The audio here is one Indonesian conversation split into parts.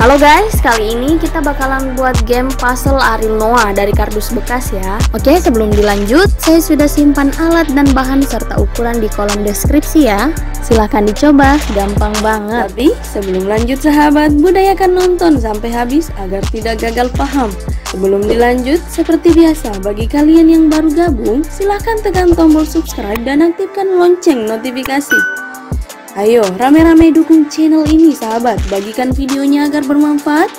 Halo guys, kali ini kita bakalan buat game puzzle Ariel Noah dari kardus bekas ya. Oke, sebelum dilanjut, saya sudah simpan alat dan bahan serta ukuran di kolom deskripsi ya. Silahkan dicoba, gampang banget. Tapi sebelum lanjut sahabat, budayakan nonton sampai habis agar tidak gagal paham. Sebelum dilanjut, seperti biasa, bagi kalian yang baru gabung, silahkan tekan tombol subscribe dan aktifkan lonceng notifikasi. Ayo rame-rame dukung channel ini sahabat, bagikan videonya agar bermanfaat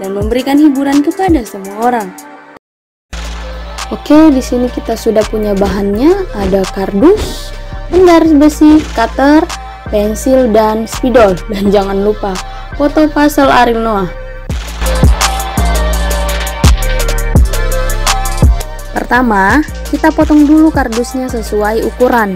dan memberikan hiburan kepada semua orang. Oke, di sini kita sudah punya bahannya, ada kardus, penggaris besi, cutter, pensil dan spidol, dan jangan lupa foto puzzle Ariel Noah. Pertama, kita potong dulu kardusnya sesuai ukuran.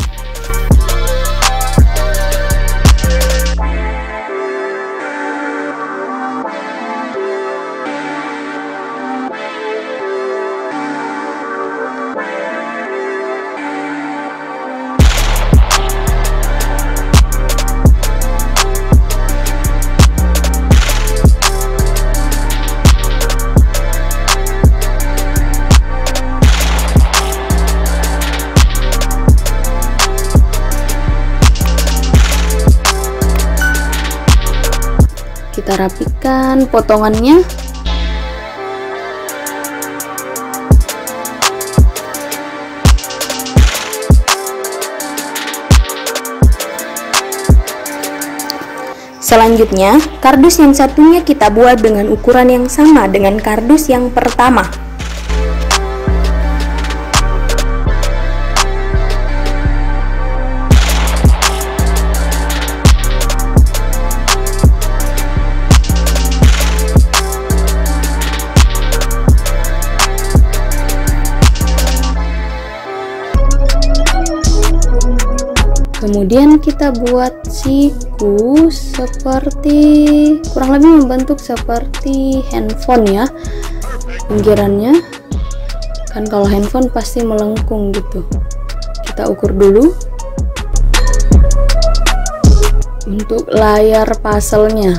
Kita rapikan potongannya. Selanjutnya, kardus yang satunya kita buat dengan ukuran yang sama dengan kardus yang pertama. Kemudian kita buat siku seperti, kurang lebih membentuk seperti handphone ya pinggirannya. Kan kalau handphone pasti melengkung gitu. Kita ukur dulu untuk layar puzzle-nya.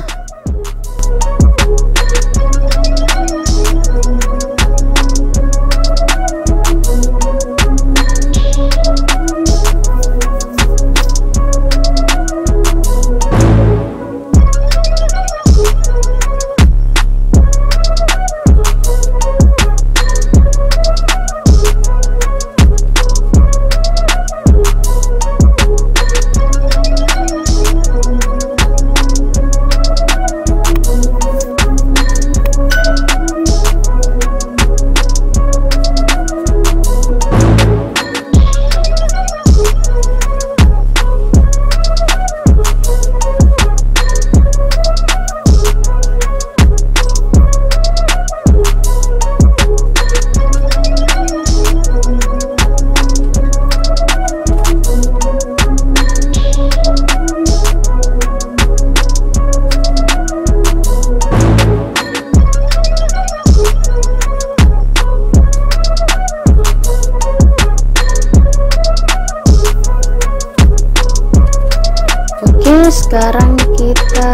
Sekarang kita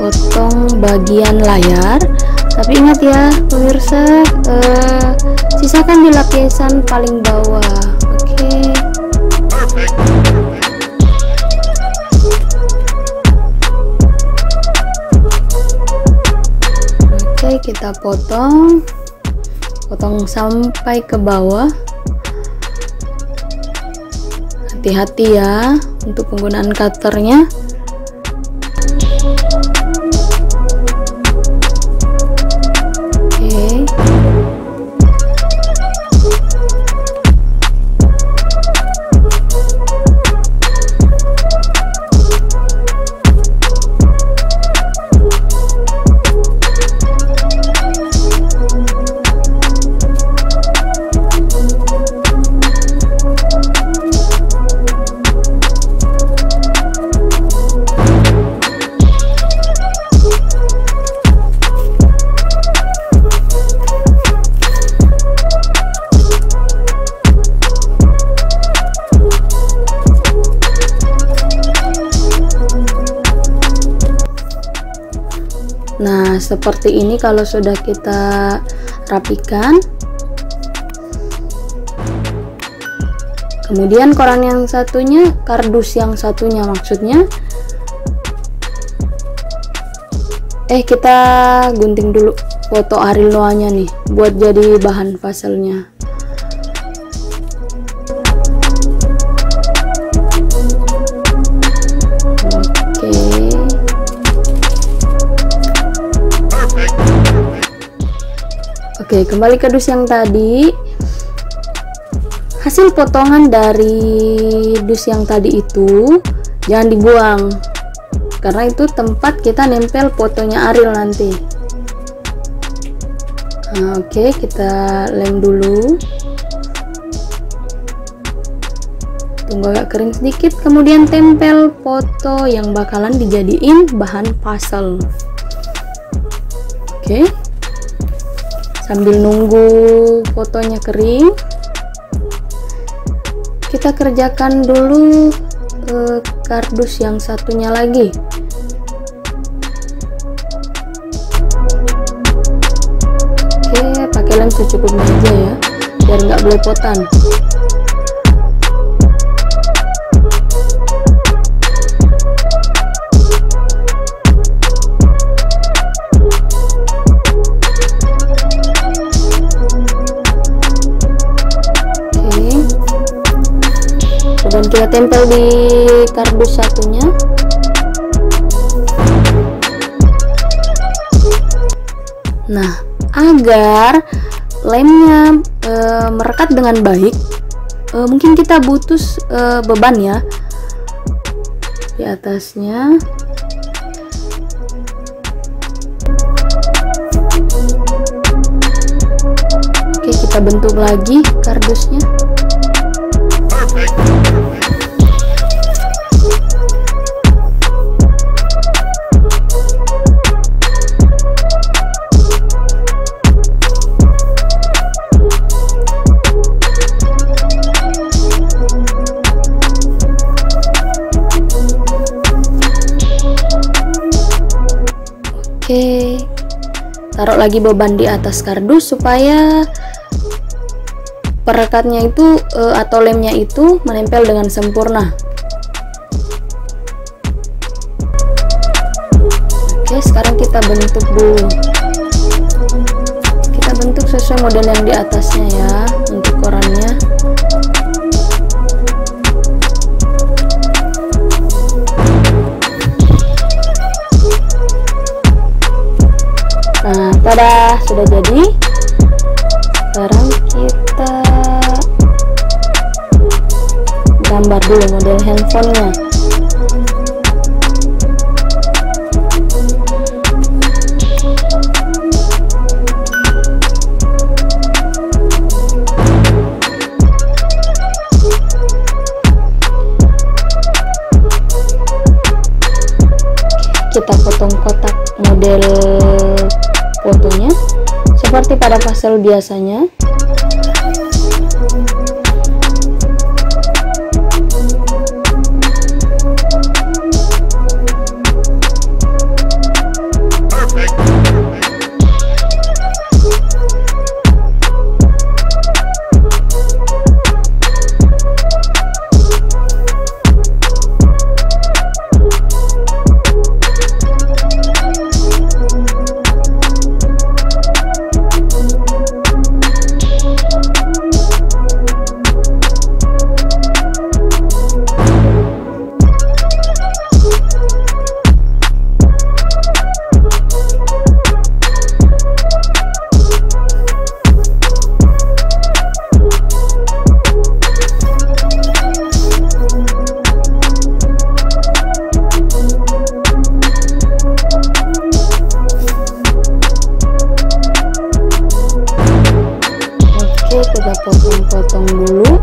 potong bagian layar, tapi ingat ya pemirsa, sisakan di lapisan paling bawah. Oke. Oke, kita potong sampai ke bawah. Hati-hati ya untuk penggunaan cutternya. Oke. Nah, seperti ini kalau sudah kita rapikan. Kemudian koran yang satunya, kardus yang satunya maksudnya. Kita gunting dulu foto Ariel Noah-nya nih buat jadi bahan faselnya. Oke, kembali ke dus yang tadi. Hasil potongan dari dus yang tadi itu jangan dibuang, karena itu tempat kita nempel fotonya Ariel nanti. Nah, oke, kita lem dulu, tunggu agak kering sedikit, kemudian tempel foto yang bakalan dijadiin bahan puzzle. Oke, sambil nunggu fotonya kering, kita kerjakan dulu kardus yang satunya lagi. Oke, pakai lem secukupnya aja ya, biar nggak belepotan. Dan kita tempel di kardus satunya. Nah, agar lemnya merekat dengan baik, mungkin kita butuh beban ya di atasnya. Oke, kita bentuk lagi kardusnya. Oke, taruh lagi beban di atas kardus supaya perekatnya itu atau lemnya itu menempel dengan sempurna. Oke, sekarang kita bentuk dulu. Kita bentuk sesuai model yang di atasnya ya untuk korannya. Nah, tada, sudah jadi. Sekarang kita gambar dulu model handphonenya. Kita potong kotak model fotonya seperti pada pastel biasanya. Kita potong-potong dulu.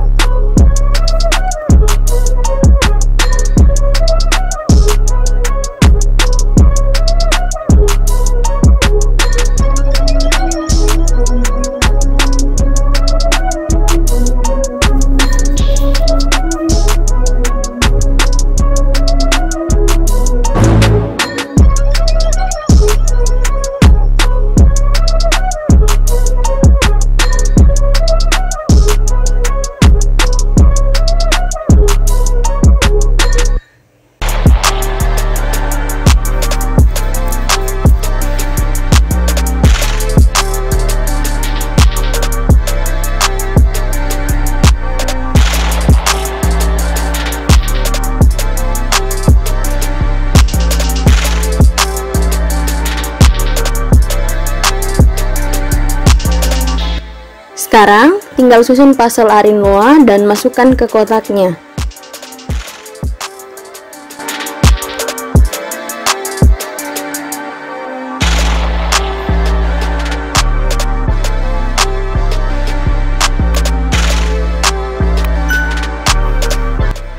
Sekarang tinggal susun puzzle Ariel Noah dan masukkan ke kotaknya.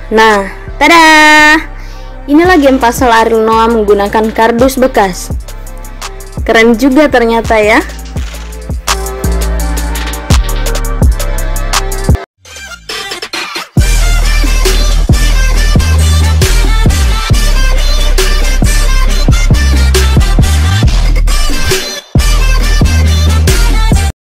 Nah, tada! Inilah game puzzle Ariel Noah menggunakan kardus bekas. Keren juga ternyata ya.